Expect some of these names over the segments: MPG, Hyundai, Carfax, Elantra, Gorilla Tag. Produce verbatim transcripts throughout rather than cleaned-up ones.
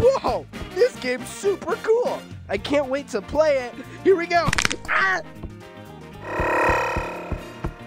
Whoa, this game's super cool. I can't wait to play it. Here we go. Ah!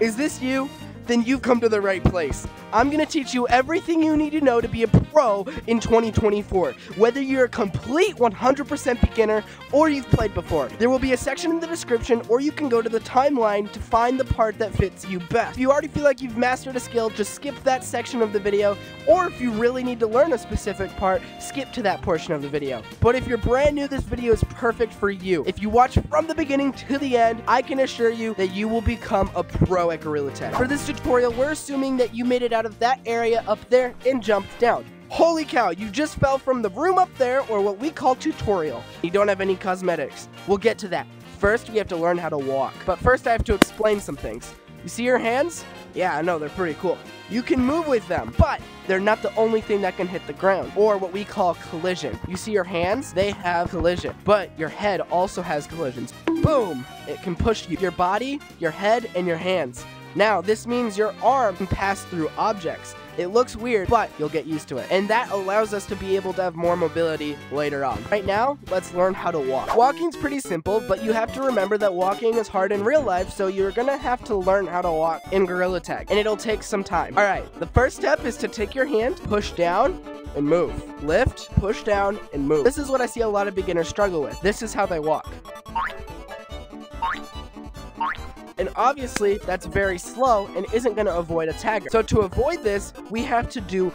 Is this you? Then you've come to the right place. I'm gonna teach you everything you need to know to be a pro in twenty twenty-four. Whether you're a complete one hundred percent beginner or you've played before, there will be a section in the description or you can go to the timeline to find the part that fits you best. If you already feel like you've mastered a skill, just skip that section of the video, or if you really need to learn a specific part, skip to that portion of the video. But if you're brand new, this video is perfect for you. If you watch from the beginning to the end, I can assure you that you will become a pro at Gorilla Tag. For this tutorial, we're assuming that you made it out of that area up there and jumped down. Holy cow, you just fell from the room up there, or what we call tutorial. You don't have any cosmetics. We'll get to that. First, we have to learn how to walk. But first, I have to explain some things. You see your hands? Yeah, I know, they're pretty cool. You can move with them, but they're not the only thing that can hit the ground, or what we call collision. You see your hands? They have collision, but your head also has collisions. Boom! It can push you, your body, your head, and your hands. Now, this means your arm can pass through objects. It looks weird, but you'll get used to it. And that allows us to be able to have more mobility later on. Right now, let's learn how to walk. Walking's pretty simple, but you have to remember that walking is hard in real life, so you're gonna have to learn how to walk in Gorilla Tag, and it'll take some time. All right, the first step is to take your hand, push down, and move. Lift, push down, and move. This is what I see a lot of beginners struggle with. This is how they walk. And obviously, that's very slow and isn't going to avoid a tagger. So to avoid this, we have to do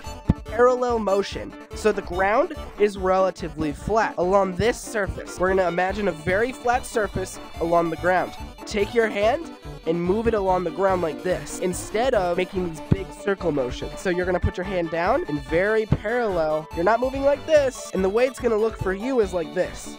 parallel motion. So the ground is relatively flat along this surface. We're going to imagine a very flat surface along the ground. Take your hand and move it along the ground like this, instead of making these big circle motions. So you're gonna put your hand down and very parallel. You're not moving like this. And the way it's going to look for you is like this.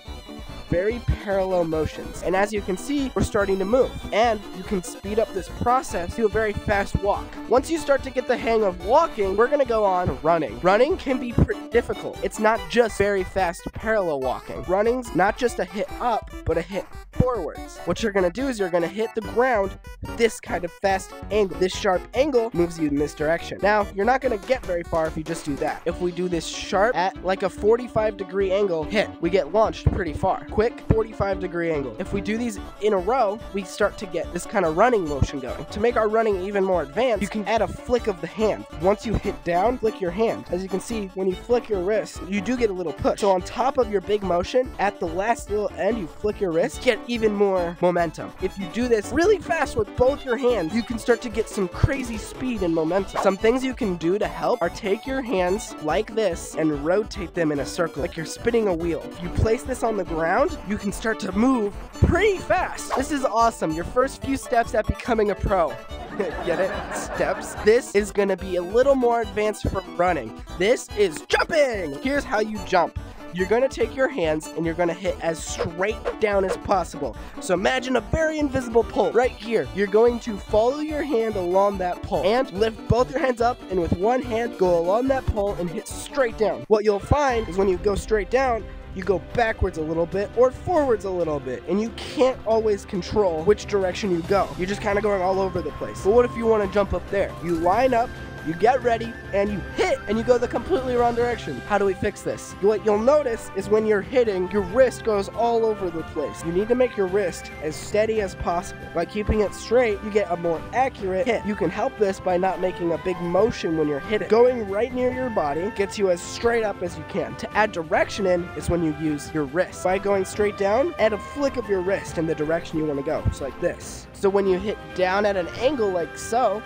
Very parallel motions. And as you can see, we're starting to move. And you can speed up this process to a very fast walk. Once you start to get the hang of walking, we're gonna go on to running. Running can be pretty difficult. It's not just very fast parallel walking. Running's not just a hit up, but a hit forwards. What you're gonna do is you're gonna hit the ground this kind of fast angle. This sharp angle moves you in this direction. Now, you're not gonna get very far if you just do that. If we do this sharp at like a forty-five degree angle hit, we get launched pretty far. Quick forty-five degree angle. If we do these in a row, we start to get this kind of running motion going. To make our running even more advanced, you can add a flick of the hand. Once you hit down, flick your hand. As you can see, when you flick your wrist, you do get a little push. So on top of your big motion, at the last little end, you flick your wrist, get even more momentum. If you do this really fast with both your hands, you can start to get some crazy speed and momentum. Some things you can do to help are take your hands like this and rotate them in a circle, like you're spinning a wheel. If you place this on the ground, you can start to move pretty fast. This is awesome. Your first few steps at becoming a pro. Get it? Steps. This is going to be a little more advanced for running. This is jumping. Here's how you jump. You're going to take your hands and you're going to hit as straight down as possible. So imagine a very invisible pole right here. You're going to follow your hand along that pole and lift both your hands up, and with one hand go along that pole and hit straight down. What you'll find is when you go straight down, you go backwards a little bit or forwards a little bit, and you can't always control which direction you go. You're just kind of going all over the place. But what if you want to jump up there? You line up, you get ready, and you hit, and you go the completely wrong direction. How do we fix this? What you'll notice is when you're hitting, your wrist goes all over the place. You need to make your wrist as steady as possible. By keeping it straight, you get a more accurate hit. You can help this by not making a big motion when you're hitting. Going right near your body gets you as straight up as you can. To add direction in is when you use your wrist. By going straight down, add a flick of your wrist in the direction you want to go, just like this. So when you hit down at an angle like so,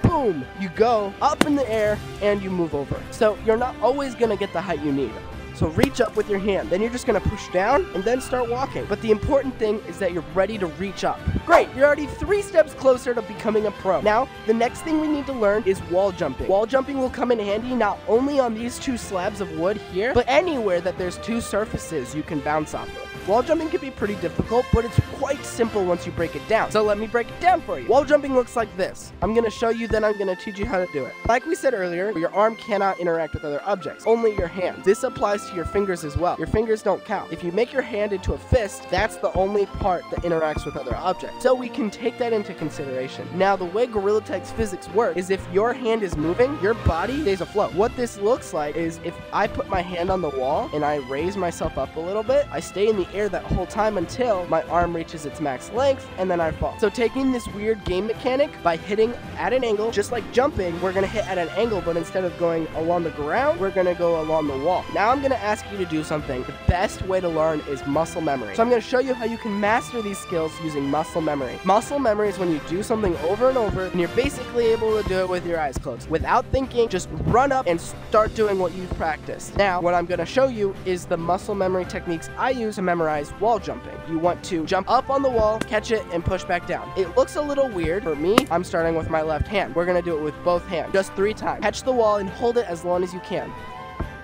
boom, you go up in the air and you move over. So you're not always going to get the height you need. So reach up with your hand. Then you're just going to push down and then start walking. But the important thing is that you're ready to reach up. Great, you're already three steps closer to becoming a pro. Now, the next thing we need to learn is wall jumping. Wall jumping will come in handy not only on these two slabs of wood here, but anywhere that there's two surfaces you can bounce off of. Wall jumping can be pretty difficult, but it's quite quite simple once you break it down. So let me break it down for you. Wall jumping looks like this. I'm gonna show you, then I'm gonna teach you how to do it. Like we said earlier, your arm cannot interact with other objects, only your hand. This applies to your fingers as well. Your fingers don't count. If you make your hand into a fist, that's the only part that interacts with other objects. So we can take that into consideration. Now, the way Gorilla Tag's physics work is if your hand is moving, your body stays afloat. What this looks like is if I put my hand on the wall and I raise myself up a little bit, I stay in the air that whole time until my arm reaches its max length, and then I fall. So taking this weird game mechanic by hitting at an angle, just like jumping, we're gonna hit at an angle, but instead of going along the ground, we're gonna go along the wall. Now I'm gonna ask you to do something. The best way to learn is muscle memory. So I'm gonna show you how you can master these skills using muscle memory. Muscle memory is when you do something over and over, and you're basically able to do it with your eyes closed. Without thinking, just run up and start doing what you've practiced. Now, what I'm gonna show you is the muscle memory techniques I use to memorize wall jumping. You want to jump up on the wall, catch it, and push back down. It looks a little weird. For me, I'm starting with my left hand. We're gonna do it with both hands. Just three times. Catch the wall and hold it as long as you can.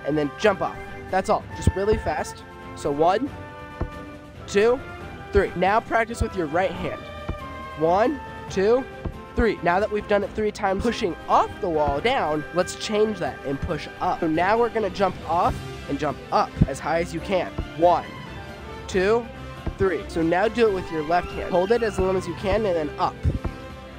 And then jump off. That's all. Just really fast. So one, two, three. Now practice with your right hand. One, two, three. Now that we've done it three times, pushing off the wall down, let's change that and push up. So now we're gonna jump off and jump up as high as you can. One, two, three. So now do it with your left hand. Hold it as long as you can and then up.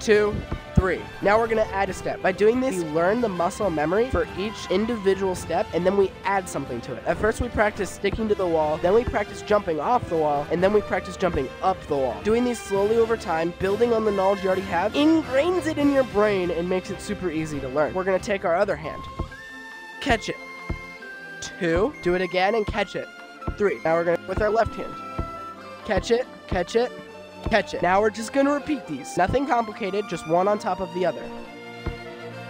Two, three. Now we're gonna add a step. By doing this, you learn the muscle memory for each individual step, and then we add something to it. At first we practice sticking to the wall, then we practice jumping off the wall, and then we practice jumping up the wall. Doing these slowly over time, building on the knowledge you already have, ingrains it in your brain and makes it super easy to learn. We're gonna take our other hand. Catch it. Two. Do it again and catch it. Three. Now we're gonna with our left hand. Catch it, catch it, catch it. Now we're just gonna repeat these. Nothing complicated, just one on top of the other.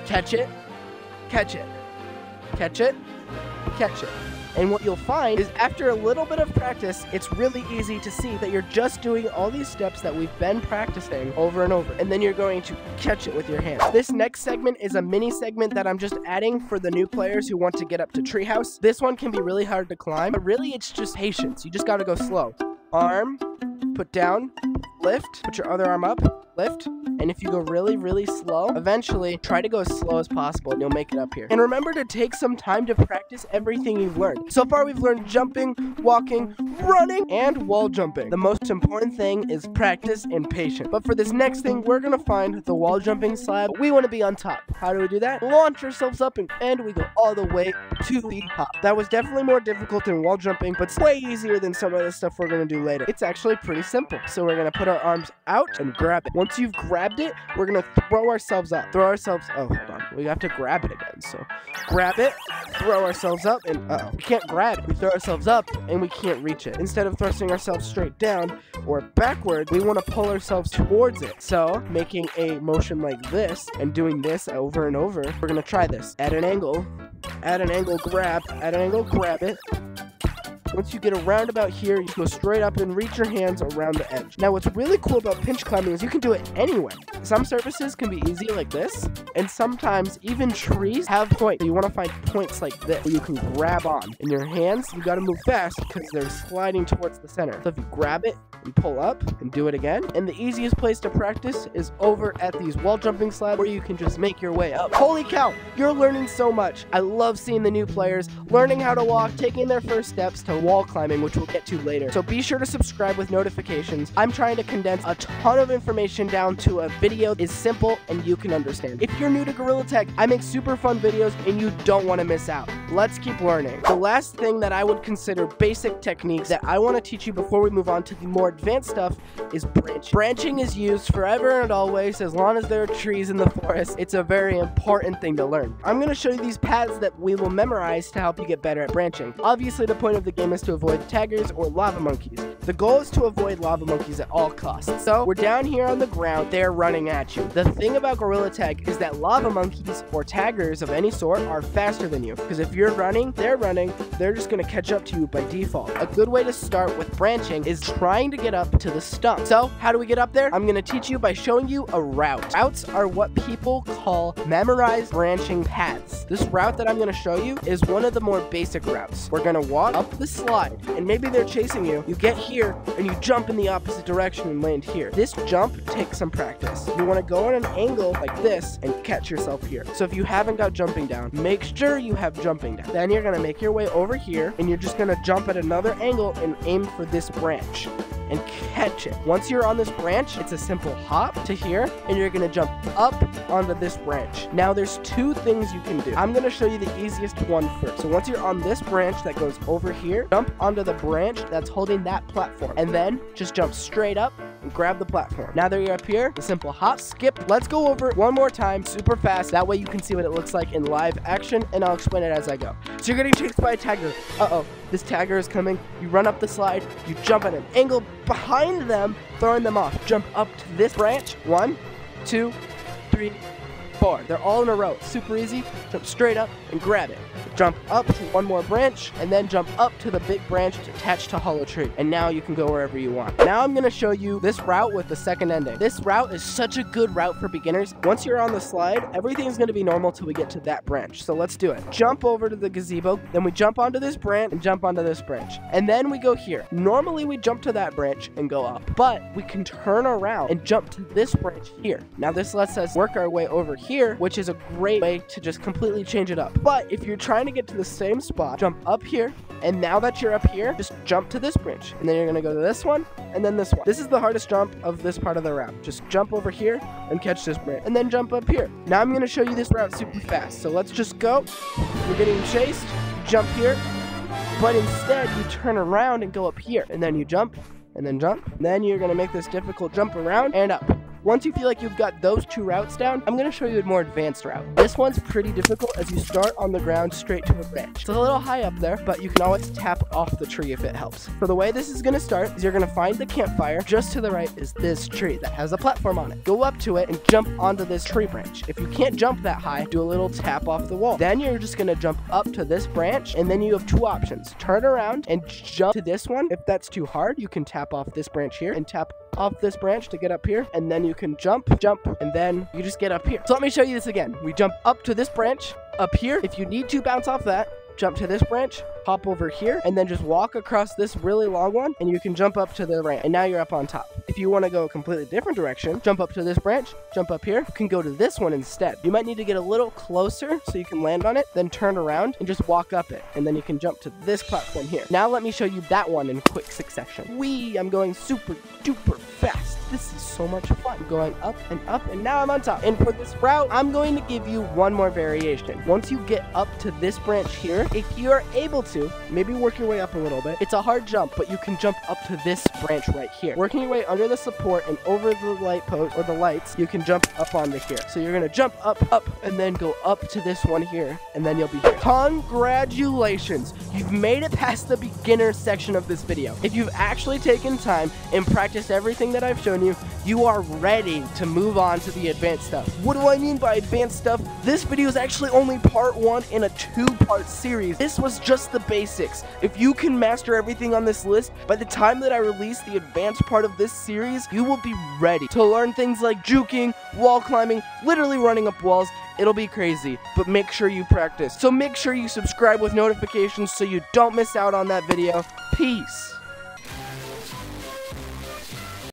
Catch it, catch it, catch it, catch it. And what you'll find is after a little bit of practice, it's really easy to see that you're just doing all these steps that we've been practicing over and over. And then you're going to catch it with your hands. This next segment is a mini segment that I'm just adding for the new players who want to get up to treehouse. This one can be really hard to climb, but really it's just patience. You just gotta go slow. Arm, put down, lift, put your other arm up, lift, and if you go really, really slow, eventually try to go as slow as possible and you'll make it up here. And remember to take some time to practice everything you've learned. So far we've learned jumping, walking, running, and wall jumping. The most important thing is practice and patience. But for this next thing, we're gonna find the wall jumping slab. We wanna be on top. How do we do that? Launch ourselves up and, and we go all the way to the top. That was definitely more difficult than wall jumping, but it's way easier than some of the stuff we're gonna do later. It's actually pretty simple. So we're gonna put our arms out and grab it. Once you've grabbed it, we're gonna throw ourselves up. Throw ourselves, oh, hold on. We have to grab it again, so. Grab it, throw ourselves up, and uh-oh. We can't grab it. We throw ourselves up, and we can't reach it. Instead of thrusting ourselves straight down or backward, we wanna pull ourselves towards it. So, making a motion like this, and doing this over and over, we're gonna try this. At an angle, at an angle, grab, at an angle, grab it. Once you get around about here, you go straight up and reach your hands around the edge. Now, what's really cool about pinch climbing is you can do it anywhere. Some surfaces can be easy like this, and sometimes even trees have points. You want to find points like this where you can grab on. In your hands, you got to move fast because they're sliding towards the center. So if you grab it and pull up and do it again, and the easiest place to practice is over at these wall jumping slabs where you can just make your way up. Holy cow, you're learning so much. I love seeing the new players learning how to walk, taking their first steps to wall climbing, which we'll get to later. So be sure to subscribe with notifications. I'm trying to condense a ton of information down to a video that is simple and you can understand. If you're new to Gorilla Tag, I make super fun videos and you don't want to miss out. Let's keep learning. The last thing that I would consider basic techniques that I want to teach you before we move on to the more advanced stuff is branching. Branching is used forever and always as long as there are trees in the forest. It's a very important thing to learn. I'm going to show you these paths that we will memorize to help you get better at branching. Obviously, the point of the game is to avoid taggers or lava monkeys. The goal is to avoid lava monkeys at all costs. So we're down here on the ground, they're running at you. The thing about Gorilla Tag is that lava monkeys or taggers of any sort are faster than you, because if you're running, they're running, they're just gonna catch up to you by default. A good way to start with branching is trying to get up to the stump. So how do we get up there? I'm gonna teach you by showing you a route. Routes are what people call memorized branching paths. This route that I'm gonna show you is one of the more basic routes. We're gonna walk up the slide, and maybe they're chasing you. You get here, here, and you jump in the opposite direction and land here. This jump takes some practice. You want to go at an angle like this and catch yourself here. So if you haven't got jumping down, make sure you have jumping down. Then you're going to make your way over here, and you're just going to jump at another angle and aim for this branch and catch it. Once you're on this branch, it's a simple hop to here, and you're gonna jump up onto this branch. Now there's two things you can do. I'm gonna show you the easiest one first. So once you're on this branch that goes over here, jump onto the branch that's holding that platform, and then just jump straight up and grab the platform. Now that you're up here, the simple hop, skip. Let's go over it one more time, super fast. That way you can see what it looks like in live action, and I'll explain it as I go. So you're getting chased by a tiger. Uh-oh. This tagger is coming, you run up the slide, you jump at an angle behind them, throwing them off. Jump up to this branch, one, two, three, four. They're all in a row, super easy. Jump straight up and grab it. Jump up to one more branch, and then jump up to the big branch attached to hollow tree. And now you can go wherever you want. Now I'm gonna show you this route with the second ending. This route is such a good route for beginners. Once you're on the slide, everything's gonna be normal till we get to that branch. So let's do it. Jump over to the gazebo, then we jump onto this branch and jump onto this branch. And then we go here. Normally we jump to that branch and go up, but we can turn around and jump to this branch here. Now this lets us work our way over here, which is a great way to just completely change it up. But if you're trying to get to the same spot, jump up here, and now that you're up here, just jump to this branch, and then you're gonna go to this one, and then this one. This is the hardest jump of this part of the route. Just jump over here and catch this branch, and then jump up here. Now I'm gonna show you this route super fast, so let's just go. We're getting chased, jump here, but instead you turn around and go up here, and then you jump, and then jump, and then you're gonna make this difficult jump around and up. Once you feel like you've got those two routes down, I'm gonna show you a more advanced route. This one's pretty difficult as you start on the ground straight to a branch. It's a little high up there, but you can always tap off the tree if it helps. So the way this is gonna start is you're gonna find the campfire. Just to the right is this tree that has a platform on it. Go up to it and jump onto this tree branch. If you can't jump that high, do a little tap off the wall. Then you're just gonna jump up to this branch, and then you have two options. Turn around and jump to this one. If that's too hard, you can tap off this branch here and tap off this branch to get up here, and then you can jump, jump, and then you just get up here. So let me show you this again. We jump up to this branch, up here. If you need to bounce off that, jump to this branch, hop over here, and then just walk across this really long one, and you can jump up to the ramp, and now you're up on top. If you want to go a completely different direction, jump up to this branch, jump up here, you can go to this one instead. You might need to get a little closer so you can land on it, then turn around and just walk up it, and then you can jump to this platform here. Now let me show you that one in quick succession. Whee! I'm going super duper fast. This is so much fun. I'm going up and up, and now I'm on top. And for this route, I'm going to give you one more variation. Once you get up to this branch here, if you're able to, maybe work your way up a little bit. It's a hard jump, but you can jump up to this branch right here. Working your way under the support and over the light post or the lights, you can jump up onto here. So you're gonna jump up, up, and then go up to this one here, and then you'll be here. Congratulations! You've made it past the beginner section of this video. If you've actually taken time and practiced everything that I've shown you, you are ready to move on to the advanced stuff. What do I mean by advanced stuff? This video is actually only part one in a two-part series. This was just the basics. If you can master everything on this list, by the time that I release the advanced part of this series, you will be ready to learn things like juking, wall climbing, literally running up walls. It'll be crazy, but make sure you practice. So make sure you subscribe with notifications so you don't miss out on that video. Peace.